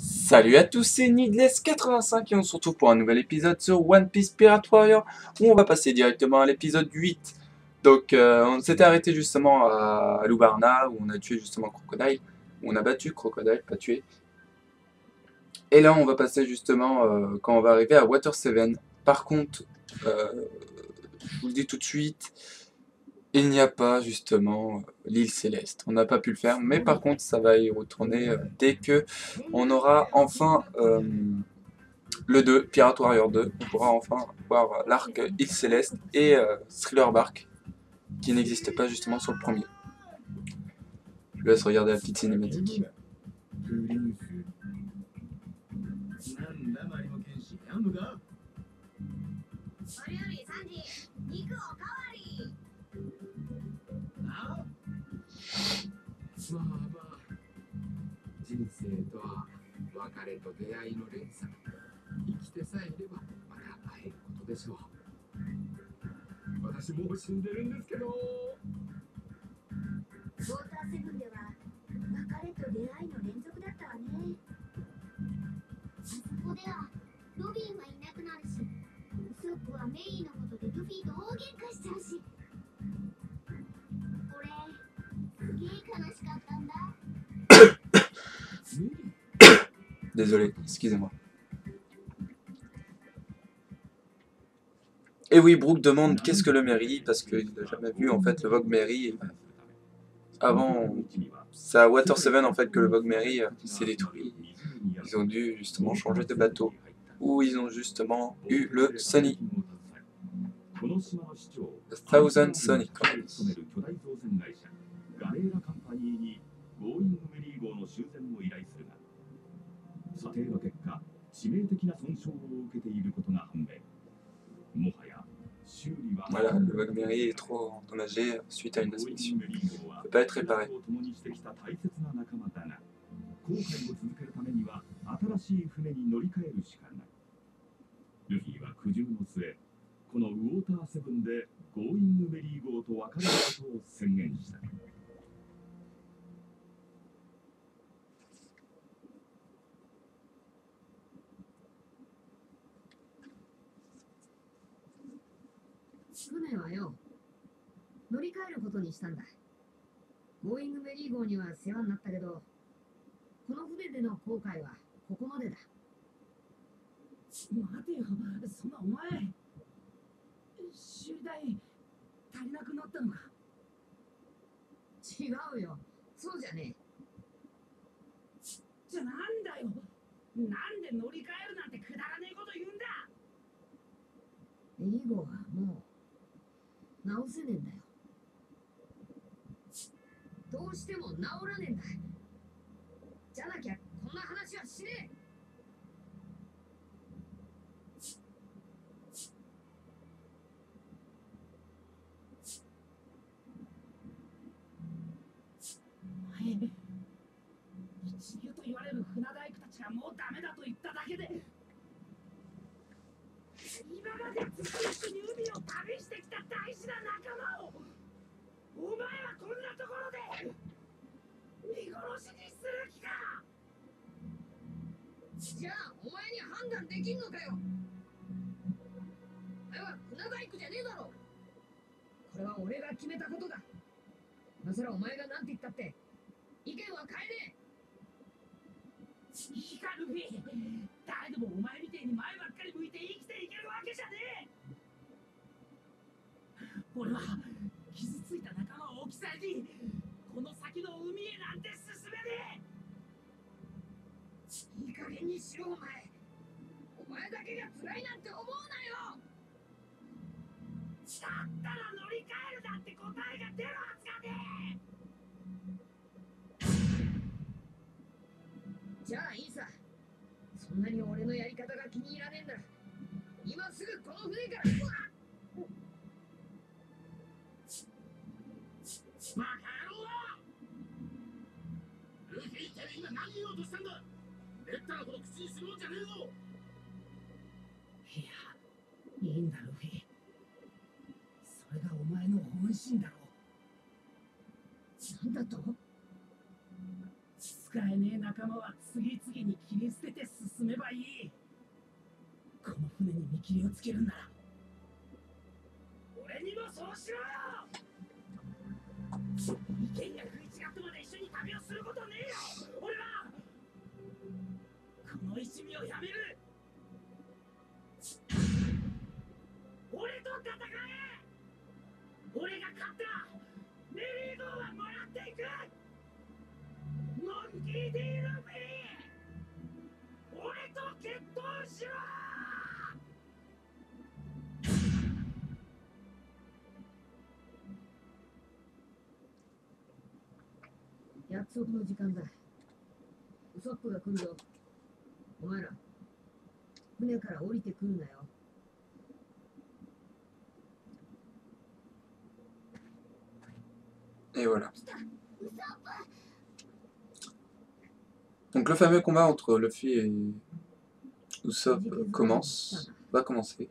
Salut à tous, c'est Needless85 et on se retrouve pour un nouvel épisode sur One Piece Pirate Warriors où on va passer directement à l'épisode 8. Donc on s'était arrêté justement à Loubarna où on a tué justement Crocodile, où on a battu Crocodile, pas tué. Et là on va passer justement quand on va arriver à Water Seven. Par contre, je vous le dis tout de suite, il n'y a pas justement l'île céleste. On n'a pas pu le faire, mais par contre ça va y retourner dès que on aura enfin le 2, Pirate Warrior 2. On pourra enfin voir l'arc île céleste et Thriller Bark qui n'existe pas justement sur le premier. Je laisse regarder la petite cinématique. Désolé, excusez-moi. Et oui, Brooke demande qu'est-ce que le Merry, parce qu'il n'a jamais vu en fait le Vogue Merry. Avant, c'est à Water Seven en fait que le Vogue Merry s'est détruit. Ils ont dû justement changer de bateau, ou ils ont justement eu le Sunny. The Thousand Sunny. Voilà, le Vogue Merry est trop endommagé suite à une inspection. Il ne peut pas être réparé. 使えねえ仲間は次々に切り捨てて進めばいい。この船に見切りをつけるなら、俺にもそうしろよ。意見が食い違ってまで一緒に旅をすることねえよ。俺はこの一味をやめる。俺と戦え。俺が勝ったらメリーゴーはもらっていく。モンキー D ルフィ、俺と決闘しろ。約束の時間だ。ウソップが来るぞ。お前ら、船から降りてくるなよ。Et voilà. Donc le fameux combat entre Luffy et Usopp commence, va commencer.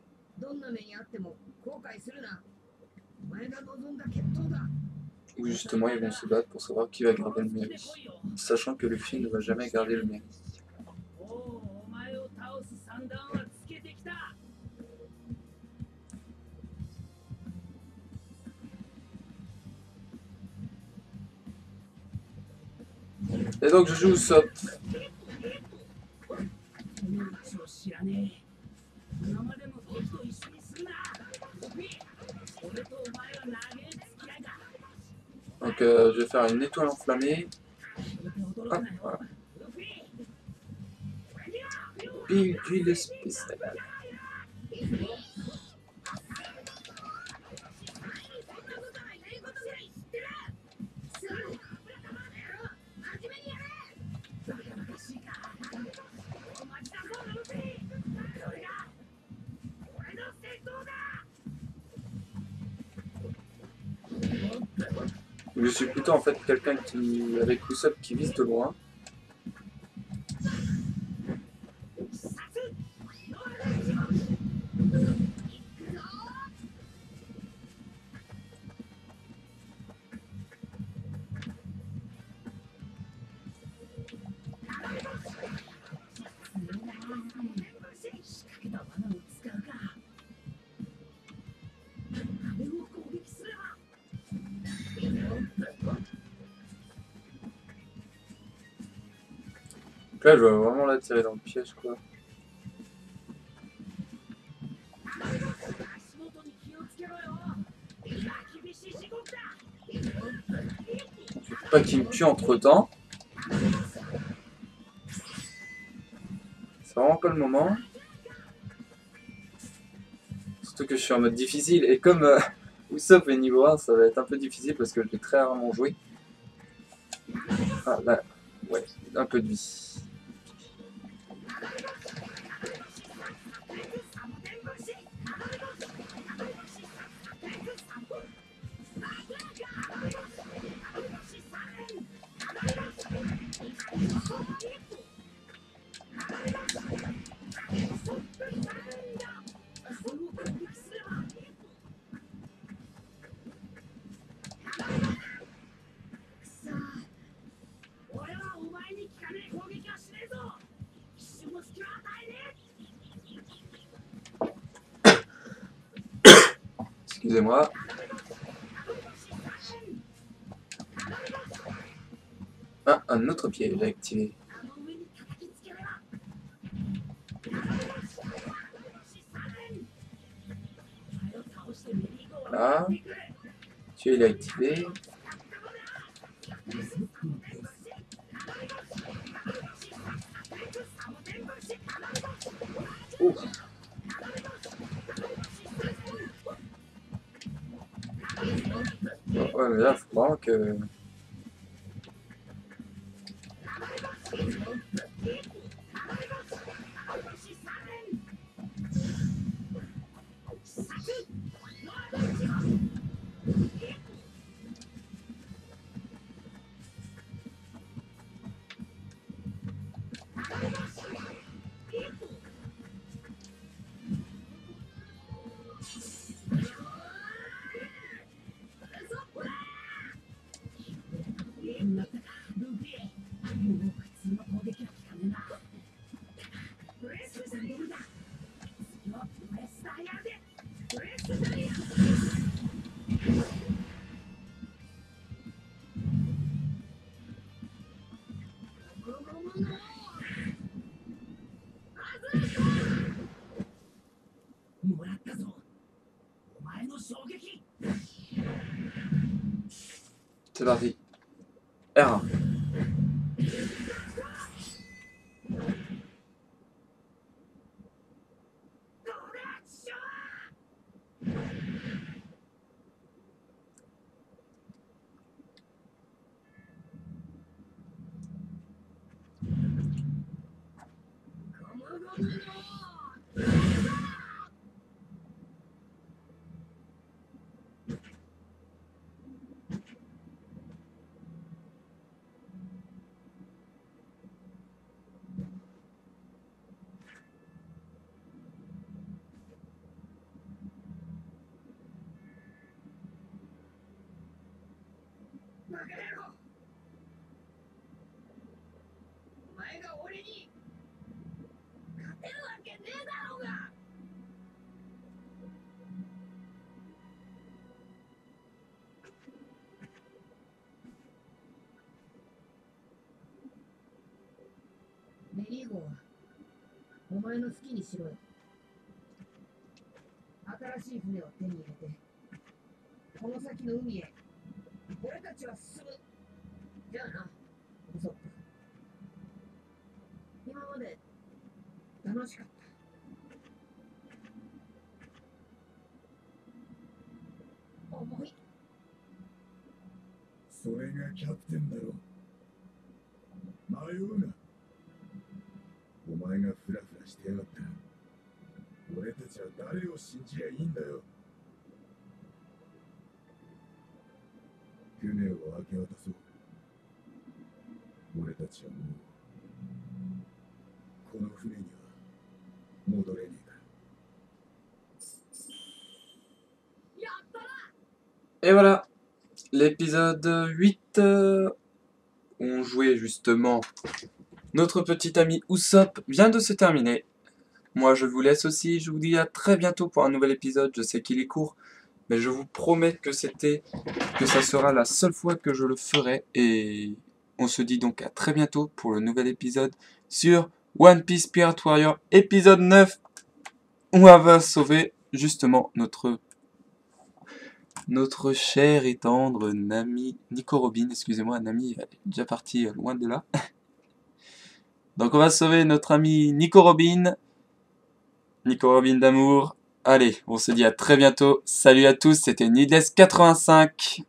Où justement ils vont se battre pour savoir qui va garder le mérite, sachant que Luffy ne va jamais garder le mérite. Et donc je joue Usopp. Donc je vais faire une étoile enflammée. Hop, voilà. Bille d'huile spéciale. Je suis plutôt en fait quelqu'un qui, avec Usopp, qui vise de loin. Donc là je vais vraiment la tirer dans le piège quoi. Il faut pas qu'il me tue entre temps. C'est vraiment pas le moment. Surtout que je suis en mode difficile et comme Usopp est niveau 1 ça va être un peu difficile parce que je l'ai très rarement joué. Ah là, ouais, un peu de vie. Excusez-moi. Ah, un autre piège à activer. Voilà. Tu l'as activé. Ouh. Ouais, mais là, faut vraiment que... C'est parti. R1. Et voilà, l'épisode 8, on jouait justement notre petit ami Usopp vient de se terminer. Moi je vous laisse aussi, je vous dis à très bientôt pour un nouvel épisode, je sais qu'il est court, mais je vous promets que ça sera la seule fois que je le ferai, et on se dit donc à très bientôt pour le nouvel épisode sur One Piece Pirate Warriors épisode 9, où on va sauver justement notre chère et tendre Nami, Nico Robin, excusez-moi, Nami elle est déjà partie loin de là. Donc on va sauver notre ami Nico Robin d'amour. Allez, on se dit à très bientôt. Salut à tous, c'était Needless85.